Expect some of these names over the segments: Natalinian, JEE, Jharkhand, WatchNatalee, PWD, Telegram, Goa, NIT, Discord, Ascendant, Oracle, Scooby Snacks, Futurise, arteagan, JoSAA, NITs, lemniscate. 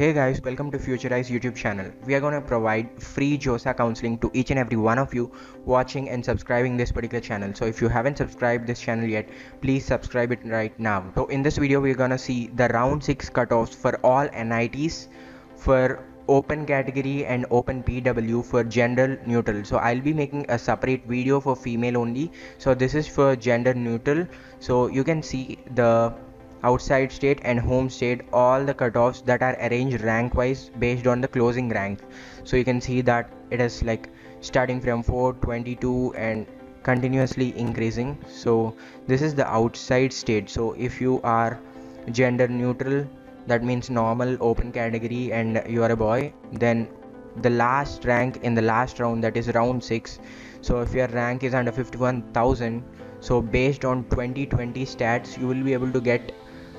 Hey guys, welcome to Futurise YouTube channel. We are going to provide free JoSAA counseling to each and every one of you watching and subscribing this particular channel. So if you haven't subscribed this channel yet, please subscribe it right now. So in this video, we're going to see the round 6 cutoffs for all NITs, for open category and open PW, for gender neutral. So I'll be making a separate video for female only. So this is for gender neutral. So you can see the outside state and home state, all the cutoffs that are arranged rank wise based on the closing rank. So you can see that it is like starting from 422 and continuously increasing. So this is the outside state. So if you are gender neutral, that means normal, open category, and you are a boy, then the last rank in the last round, that is round 6. So if your rank is under 51,000, so based on 2020 stats, you will be able to get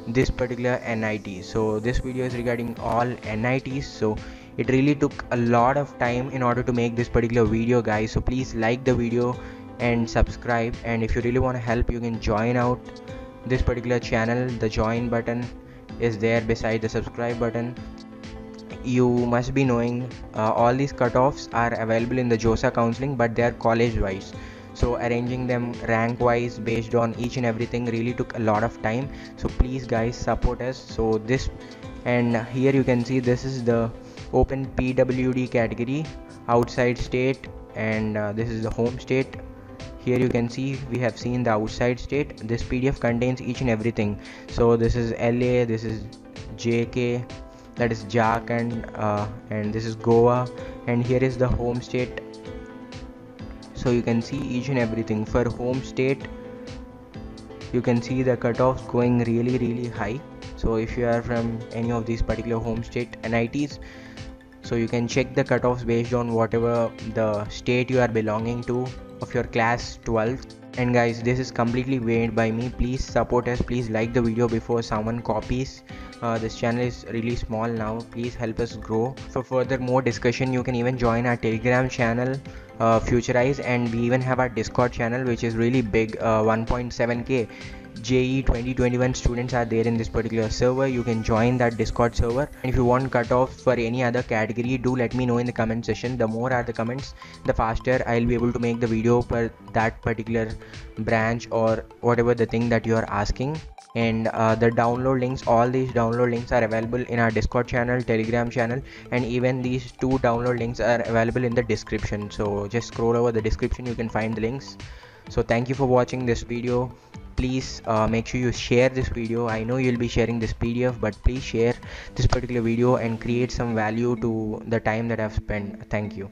this particular NIT. So this video is regarding all NITs. So it really took a lot of time in order to make this particular video, guys. So please like the video and subscribe, and if you really want to help, you can join out this particular channel. The join button is there beside the subscribe button. You must be knowing all these cutoffs are available in the JoSAA counseling, but they are college wise. So arranging them rank wise based on each and everything really took a lot of time. So please guys, support us. So this, and here you can see this is the open PWD category, outside state, and this is the home state. Here you can see we have seen the outside state. This PDF contains each and everything. So this is LA, this is JK, that is Jharkhand, and this is Goa, and here is the home state. So you can see each and everything. For home state, you can see the cutoffs going really high. So if you are from any of these particular home state NITs, so you can check the cutoffs based on whatever the state you are belonging to of your class 12th. And guys, this is completely made by me. Please support us. Please like the video before someone copies. This channel is really small now. Please help us grow. For further more discussion, you can even join our Telegram channel, Futurize, and we even have our Discord channel, which is really big. 1.7k JEE 2021 students are there in this particular server. You can join that Discord server. And if you want cutoffs for any other category, do let me know in the comment section. The more are the comments, the faster I'll be able to make the video for that particular branch or whatever the thing that you are asking. And the download links, all these download links are available in our Discord channel, Telegram channel, and even these two download links are available in the description. So just scroll over the description, you can find the links. So thank you for watching this video. Please make sure you share this video. I know you'll be sharing this PDF, but please share this particular video and create some value to the time that I've spent. Thank you.